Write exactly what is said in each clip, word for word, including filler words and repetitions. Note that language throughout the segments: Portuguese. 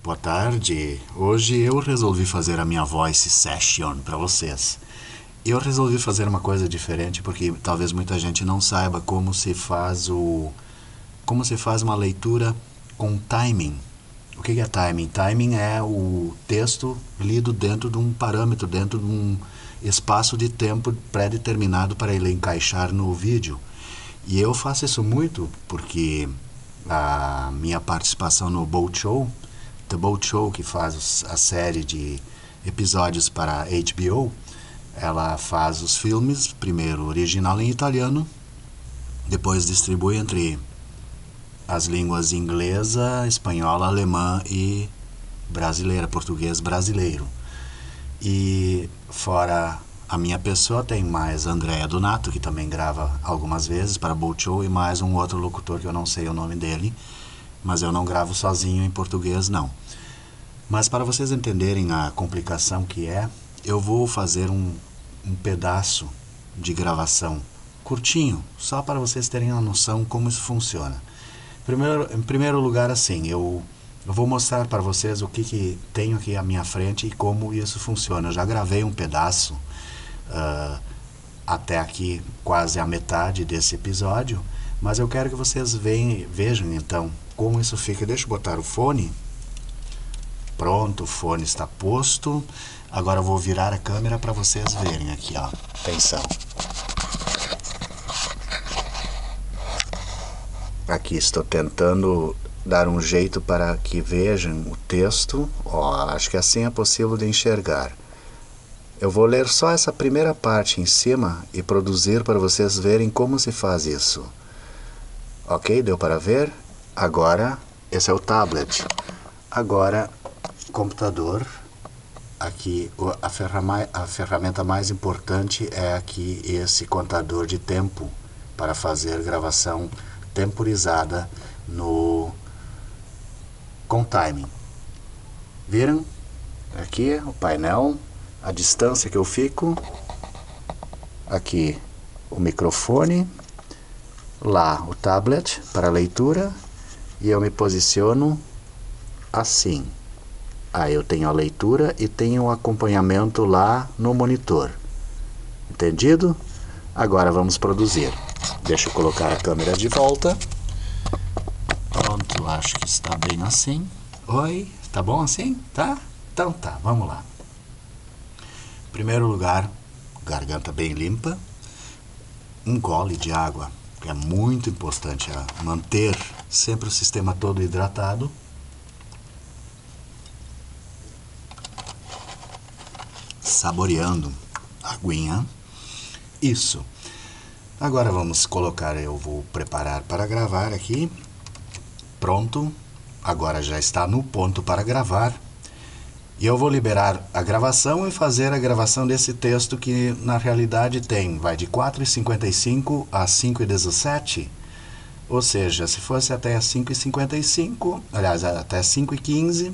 Boa tarde. Hoje eu resolvi fazer a minha voice session para vocês. Eu resolvi fazer uma coisa diferente porque talvez muita gente não saiba como se faz o como se faz uma leitura com timing. O que é timing? Timing é o texto lido dentro de um parâmetro, dentro de um espaço de tempo pré-determinado para ele encaixar no vídeo. E eu faço isso muito porque a minha participação no Boat Show The Boat Show, que faz a série de episódios para H B O, ela faz os filmes, primeiro original em italiano, depois distribui entre as línguas inglesa, espanhola, alemã e brasileira, português brasileiro. E fora a minha pessoa, tem mais Andréa Donato, que também grava algumas vezes para Boat Show, e mais um outro locutor que eu não sei o nome dele, mas eu não gravo sozinho em português, não. Mas para vocês entenderem a complicação que é, eu vou fazer um, um pedaço de gravação curtinho, só para vocês terem uma noção como isso funciona. Primeiro, em primeiro lugar, assim, eu, eu vou mostrar para vocês o que, que tenho aqui à minha frente e como isso funciona. Eu já gravei um pedaço, uh, até aqui quase a metade desse episódio, mas eu quero que vocês vejam, vejam então como isso fica. Deixa eu botar o fone. Pronto, o fone está posto. Agora eu vou virar a câmera para vocês verem aqui, ó. Atenção. Aqui estou tentando dar um jeito para que vejam o texto. Ó, acho que assim é possível de enxergar. Eu vou ler só essa primeira parte em cima e produzir para vocês verem como se faz isso. Ok, deu para ver? Agora, esse é o tablet. Agora, computador. Aqui, a, ferrama, a ferramenta mais importante é aqui esse contador de tempo para fazer gravação temporizada no, com timing. Viram? Aqui, o painel, a distância que eu fico. Aqui, o microfone. Lá o tablet para leitura, e eu me posiciono assim. Aí eu tenho a leitura e tenho o acompanhamento lá no monitor. Entendido? Agora vamos produzir. Deixa eu colocar a câmera de volta. Pronto, acho que está bem assim. Oi, tá bom assim? Tá? Então tá, vamos lá. Em primeiro lugar, garganta bem limpa, um gole de água. É muito importante manter sempre o sistema todo hidratado. Saboreando a aguinha. Isso. Agora vamos colocar, eu vou preparar para gravar aqui. Pronto. Agora já está no ponto para gravar. E eu vou liberar a gravação e fazer a gravação desse texto que na realidade tem, vai de quatro e cinquenta e cinco a cinco e dezessete, ou seja, se fosse até as cinco e cinquenta e cinco, aliás, até cinco e quinze,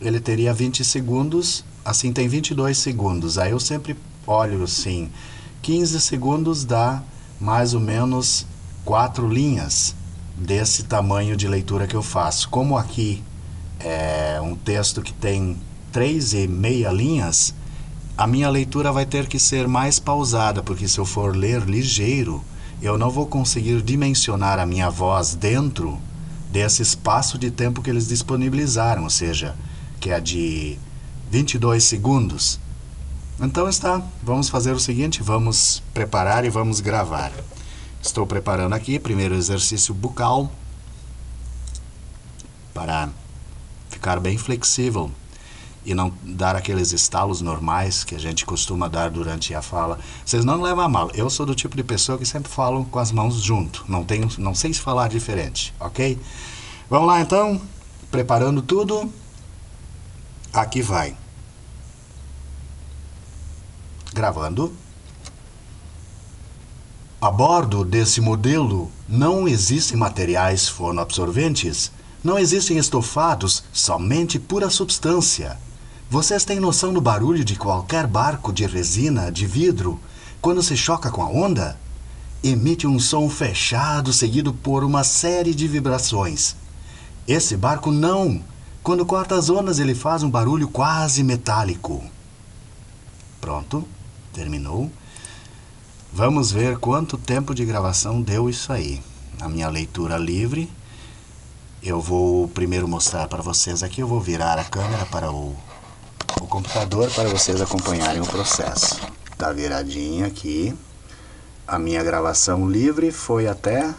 ele teria vinte segundos, assim tem vinte e dois segundos, aí eu sempre olho assim, quinze segundos dá mais ou menos quatro linhas desse tamanho de leitura que eu faço. Como aqui é um texto que tem três e meia linhas, a minha leitura vai ter que ser mais pausada, porque se eu for ler ligeiro, eu não vou conseguir dimensionar a minha voz dentro desse espaço de tempo que eles disponibilizaram, ou seja, que é de vinte e dois segundos. Então está, vamos fazer o seguinte, vamos preparar e vamos gravar. Estou preparando aqui, primeiro exercício bucal, para ficar bem flexível e não dar aqueles estalos normais que a gente costuma dar durante a fala. Vocês não levam a mal. Eu sou do tipo de pessoa que sempre falo com as mãos junto. Não tenho, não sei se falar diferente, ok? Vamos lá então, preparando tudo. Aqui vai. Gravando. A bordo desse modelo não existem materiais fonoabsorventes. Não existem estofados, somente pura substância. Vocês têm noção do barulho de qualquer barco de resina, de vidro, quando se choca com a onda? Emite um som fechado seguido por uma série de vibrações. Esse barco não. Quando corta as ondas, ele faz um barulho quase metálico. Pronto, terminou. Vamos ver quanto tempo de gravação deu isso aí. A minha leitura livre. Eu vou primeiro mostrar para vocês aqui. Eu vou virar a câmera para o, o computador para vocês acompanharem o processo. Tá viradinho aqui. A minha gravação livre foi até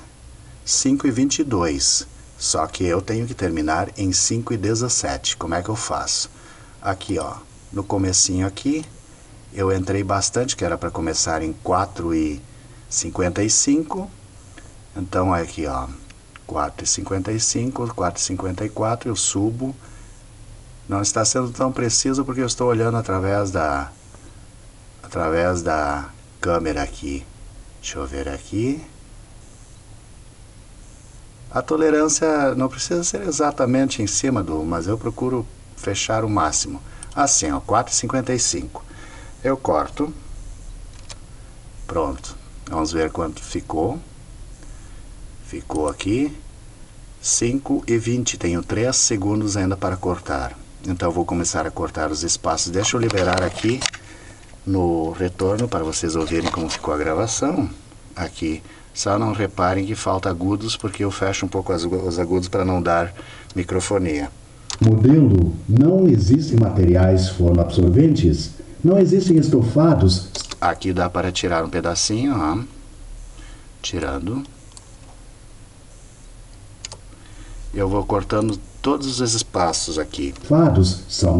cinco e vinte e dois. Só que eu tenho que terminar em cinco e dezessete. Como é que eu faço? Aqui, ó, no comecinho aqui, eu entrei bastante, que era para começar em quatro e cinquenta e cinco. Então, aqui, ó, quatro e cinquenta e cinco, quatro e cinquenta e quatro, eu subo. Não está sendo tão preciso porque eu estou olhando através da, através da câmera aqui. Deixa eu ver aqui. A tolerância não precisa ser exatamente em cima do, mas eu procuro fechar o máximo. Assim, ó, quatro e cinquenta e cinco. Eu corto. Pronto. Vamos ver quanto ficou. Ficou aqui. cinco e vinte. Tenho três segundos ainda para cortar. Então eu vou começar a cortar os espaços. Deixa eu liberar aqui no retorno para vocês ouvirem como ficou a gravação. Aqui. Só não reparem que falta agudos, porque eu fecho um pouco as, os agudos para não dar microfonia. Modelo, não existem materiais fonoabsorventes, não existem estofados. Aqui dá para tirar um pedacinho, ó. Tirando. Eu vou cortando todos os espaços aqui. Fados são...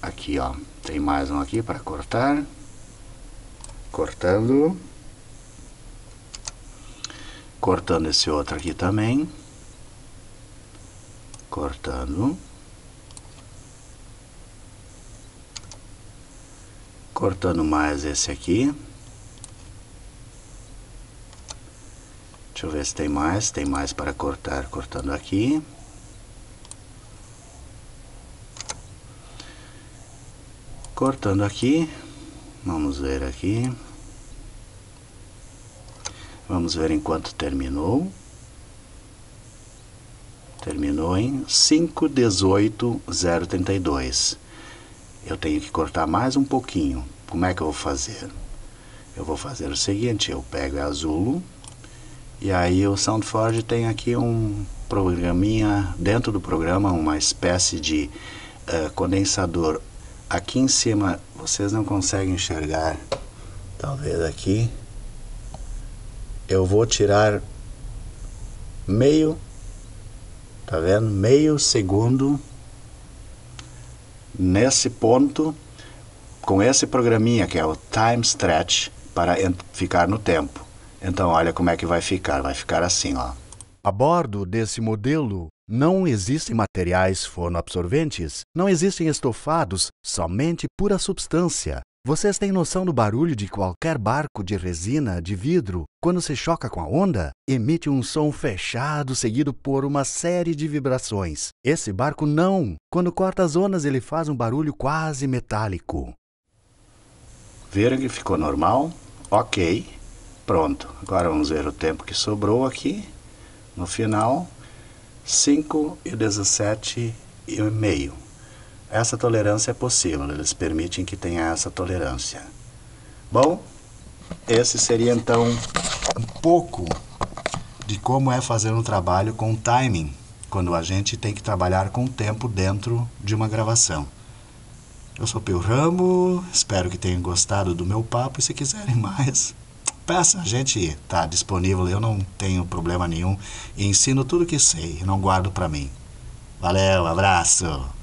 Aqui, ó, tem mais um aqui para cortar. Cortando... Cortando esse outro aqui também. Cortando. Cortando mais esse aqui. Deixa eu ver se tem mais. Tem mais para cortar. Cortando aqui. Cortando aqui. Vamos ver aqui. Vamos ver enquanto terminou. Terminou em cinco e dezoito e zero trinta e dois. Eu tenho que cortar mais um pouquinho. Como é que eu vou fazer? Eu vou fazer o seguinte, eu pego e azulo. E aí o SoundForge tem aqui um programinha, dentro do programa, uma espécie de uh, condensador. Aqui em cima, vocês não conseguem enxergar, talvez aqui. Eu vou tirar meio, tá vendo? Meio segundo nesse ponto com esse programinha que é o Time Stretch para ficar no tempo. Então olha como é que vai ficar, vai ficar assim, ó. A bordo desse modelo não existem materiais fonoabsorventes, não existem estofados, somente pura substância. Vocês têm noção do barulho de qualquer barco de resina, de vidro, quando se choca com a onda? Emite um som fechado seguido por uma série de vibrações. Esse barco não. Quando corta as ondas, ele faz um barulho quase metálico. Viram que ficou normal? Ok. Pronto. Agora vamos ver o tempo que sobrou aqui. No final, cinco e dezessete e meio. Essa tolerância é possível, eles permitem que tenha essa tolerância. Bom, esse seria então um pouco de como é fazer um trabalho com timing, quando a gente tem que trabalhar com tempo dentro de uma gravação. Eu sou Pio Rambo, espero que tenham gostado do meu papo e se quiserem mais, peça, a gente tá disponível, eu não tenho problema nenhum e ensino tudo que sei, não guardo para mim. Valeu, abraço!